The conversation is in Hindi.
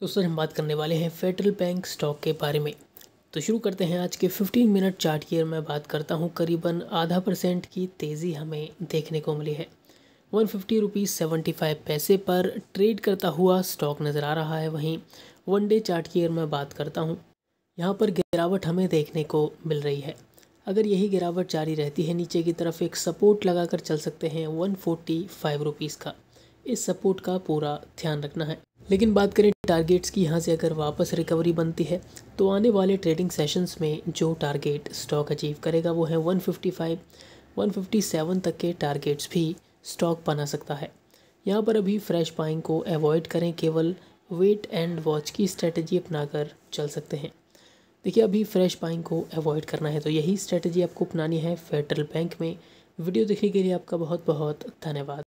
तो सर हम बात करने वाले हैं फेडरल बैंक स्टॉक के बारे में। तो शुरू करते हैं आज के 15 मिनट चार्ट ईयर में बात करता हूं, करीबन 0.5% की तेज़ी हमें देखने को मिली है। 150 रुपीज़ 75 पैसे पर ट्रेड करता हुआ स्टॉक नज़र आ रहा है। वहीं वन डे चार्ट ईयर में बात करता हूं, यहां पर गिरावट हमें देखने को मिल रही है। अगर यही गिरावट जारी रहती है, नीचे की तरफ एक सपोर्ट लगाकर चल सकते हैं 145 रुपीज़ का। इस सपोर्ट का पूरा ध्यान रखना है। लेकिन बात करें टारगेट्स की, यहाँ से अगर वापस रिकवरी बनती है तो आने वाले ट्रेडिंग सेशंस में जो टारगेट स्टॉक अचीव करेगा वो है 155, 157 तक के टारगेट्स भी स्टॉक बना सकता है। यहाँ पर अभी फ्रेश बाइंग को अवॉइड करें, केवल वेट एंड वॉच की स्ट्रेटजी अपनाकर चल सकते हैं। देखिए अभी फ्रेश बाइंग को अवॉइड करना है तो यही स्ट्रेटजी आपको अपनानी है फेडरल बैंक में। वीडियो देखने के लिए आपका बहुत बहुत धन्यवाद।